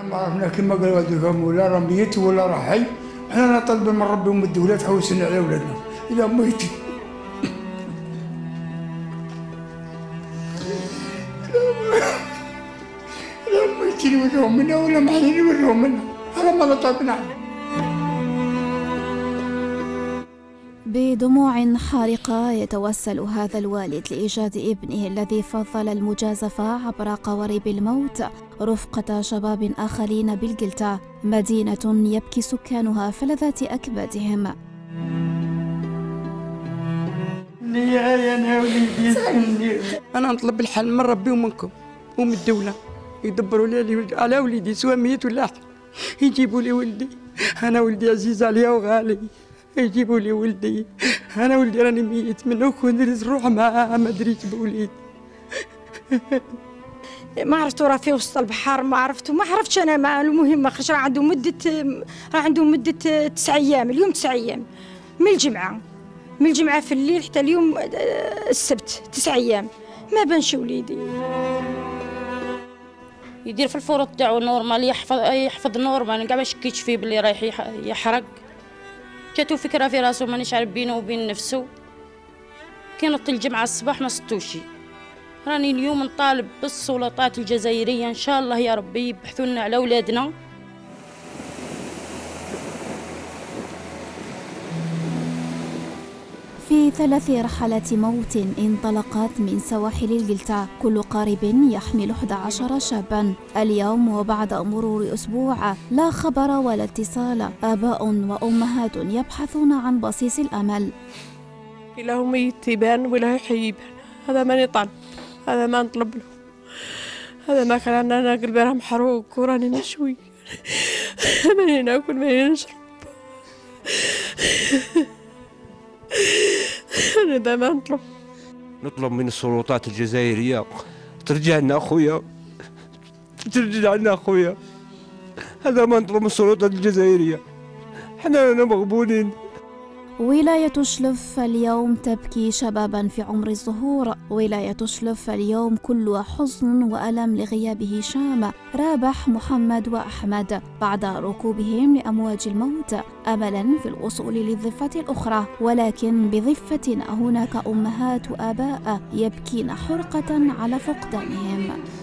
ما عرفنا كما قالوا هذوكم ولا راه ميت ولا راه حي، حنا نطلبوا من ربي ومن الدوله تحوسنا على ولادنا الى ميت. لا ميتين يولوهم منا ولا محيين يولوهم منا، هذا ما طلبنا. بدموع حارقة يتوسل هذا الوالد لإيجاد ابنه الذي فضل المجازفة عبر قوارب الموت رفقة شباب آخرين بالقلتة، مدينة يبكي سكانها فلذات أكبادهم. أنا نطلب الحل من ربي ومنكم ومن الدولة، يدبروا لي على ولدي سواء ميت ولا حي، يجيبوا لي ولدي. أنا ولدي عزيز عليا وغالي، يجيبوا لي ولدي. انا ولدي راني ميت منه وكون درت روح ما دريت بوليد. ما عرفتو راه في وسط البحر، ما عرفتو، ما عرفتش انا. ما المهم خرج، راه عنده مده 9 ايام، اليوم 9 ايام من الجمعه في الليل حتى اليوم السبت، 9 ايام ما بانش وليدي. يدير في الفروض تاعو نورمال، يحفظ نورمال، كاع ما شكيتش فيه بلي رايح يحرق. جاتو فكره في راسو مانيش عارف بينه وبين نفسه. كي نط الجمعه الصباح ما صدتوش. راني اليوم نطالب بالسلطات الجزائريه ان شاء الله يا ربي يبحثوا لنا على اولادنا. في 3 رحلات موت انطلقت من سواحل القلتة، كل قارب يحمل 11 شابا. اليوم وبعد مرور أسبوع لا خبر ولا اتصال، آباء وأمهات يبحثون عن بصيص الأمل. لا هم يتبان ولا يحيبان، هذا ما نطلب، هذا ما نطلب له، هذا ما كان. أنا قلبي راه محروق وراني مشوي، ماني ناكل ماني نشرب. أنا دائما نطلب من السلطات الجزائرية ترجع لنا أخويا. هذا ما نطلب من السلطات الجزائرية، حنا مغبونين. ولاية الشلف اليوم تبكي شبابا في عمر الزهور. ولاية الشلف اليوم كلها حزن وألم لغياب هشام رابح محمد وأحمد بعد ركوبهم لأمواج الموت، أملا في الوصول للضفة الأخرى. ولكن بضفتنا هناك أمهات وآباء يبكين حرقة على فقدانهم.